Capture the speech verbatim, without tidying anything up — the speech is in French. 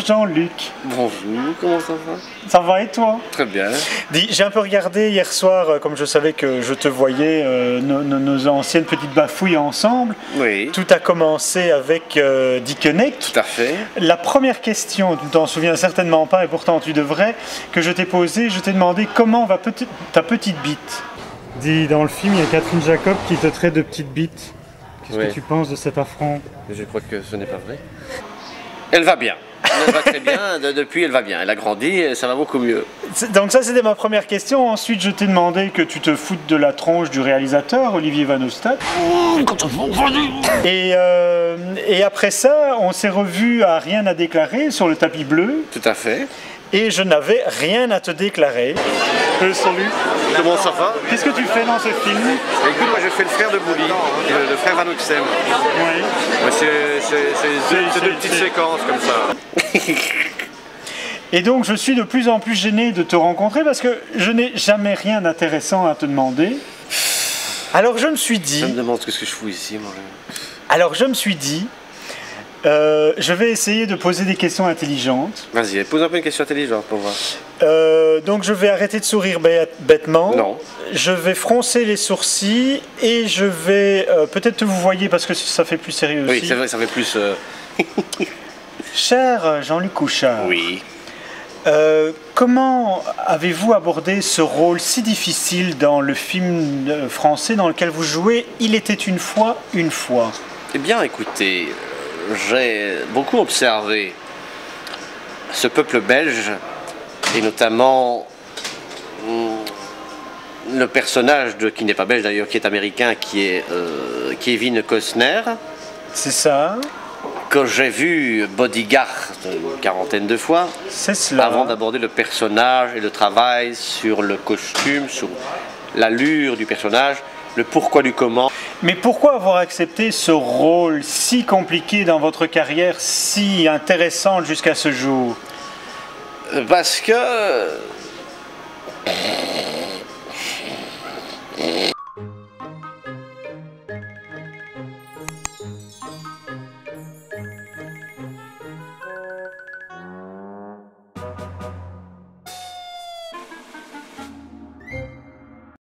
Bonjour Jean-Luc. Bonjour, comment ça va? Ça va et toi? Très bien. J'ai un peu regardé hier soir, comme je savais que je te voyais, euh, nos, nos anciennes petites bafouilles ensemble. Oui. Tout a commencé avec euh, Dikkenek. Tout à fait. La première question, tu ne t'en souviens certainement pas et pourtant tu devrais, que je t'ai posée, je t'ai demandé comment va petit, ta petite bite. Dis, dans le film, il y a Catherine Jacob qui te traite de petite bite. Qu'est-ce oui. que tu penses de cet affront? Je crois que ce n'est pas vrai. Elle va bien. Elle va très bien. Depuis, elle va bien. Elle a grandi et ça va beaucoup mieux. Donc ça, c'était ma première question. Ensuite, je t'ai demandé que tu te foutes de la tronche du réalisateur, Olivier Van Ostade. Et, euh, et après ça, on s'est revus à Rien à déclarer sur le tapis bleu. Tout à fait. Et je n'avais rien à te déclarer. Euh, salut. Comment ça va? Qu'est-ce que tu fais dans ce film? Écoute, moi je fais le frère de Bouli, le, le frère Vanuxem. Oui. C'est deux petites séquences comme ça. Et donc je suis de plus en plus gêné de te rencontrer parce que je n'ai jamais rien d'intéressant à te demander. Alors je me suis dit... Je me demande ce que je fous ici, moi. Alors je me suis dit... Euh, je vais essayer de poser des questions intelligentes. Vas-y, pose un peu une question intelligente pour voir. Euh, donc je vais arrêter de sourire bêtement. Non. Je vais froncer les sourcils et je vais euh, peut-être te vous voyez parce que ça fait plus sérieux oui, aussi. Oui, c'est vrai, ça fait plus... Euh... Cher Jean-Luc Couchard. Oui. Euh, comment avez-vous abordé ce rôle si difficile dans le film français dans lequel vous jouez Il était une fois une fois? Eh bien, écoutez... J'ai beaucoup observé ce peuple belge et notamment le personnage de, qui n'est pas belge d'ailleurs, qui est américain, qui est euh, Kevin Costner. C'est ça. Que j'ai vu Bodyguard une quarantaine de fois. C'est cela. Avant d'aborder le personnage et le travail sur le costume, sur l'allure du personnage, le pourquoi du comment. Mais pourquoi avoir accepté ce rôle si compliqué dans votre carrière, si intéressante jusqu'à ce jour? Parce que...